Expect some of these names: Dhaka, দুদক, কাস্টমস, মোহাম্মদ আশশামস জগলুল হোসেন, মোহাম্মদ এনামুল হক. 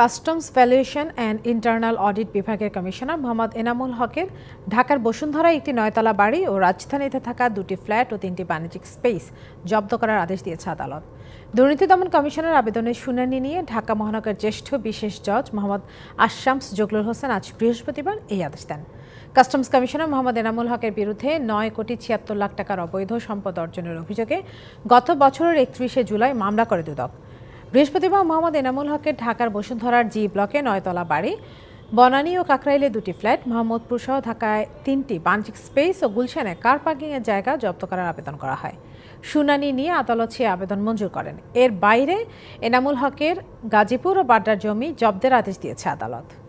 কাস্টমস valuation and internal audit বিভাগের commissioner Mohammad Enamul হকের ঢাকার বসুন্ধরায় একটি ৯তলা বাড়ি ও রাজধানীতে থাকা ২টি ফ্ল্যাট ও ৩টি বাণিজ্যিক স্পেস জব্দ করার আদেশ দিয়েছে আদালত। দুর্নীতি দমন কমিশনের আবেদনের শুনানি নিয়ে ঢাকা মহানগরের জ্যেষ্ঠ বিশেষ জজ মোহাম্মদ আশশামস জগলুল হোসেন আজ বৃহস্পতিবার এই আদেশ দেন। কাস্টমস কমিশনার মোহাম্মদ এনামুল হকের বিরুদ্ধে ৯,৭৬,০০,০০০ টাকার অবৈধ সম্পদ অর্জনের অভিযোগে গত বছরের ৩১শে জুলাই মামলা করে দুদক। বৃহস্পতিবার মোহাম্মদ এনামুল হকের ঢাকার বসুন্ধরার জি ব্লকে ৯তলা বাড়ি, বনানী ও কাকরাইলে ২টি ফ্ল্যাট, মোহাম্মদপুর সহ ঢাকায় ৩টি বাণিজ্যিক স্পেস ও গুলশানে কার পার্কিংয়ের জায়গা জব্দ করার আবেদন করা হয়। শুনানি নিয়ে আদালত সেই আবেদন মঞ্জুর করেন। এর বাইরে এনামুল হকের গাজীপুর ও বাড্ডার জমি জব্দের আদেশ দিয়েছে আদালত।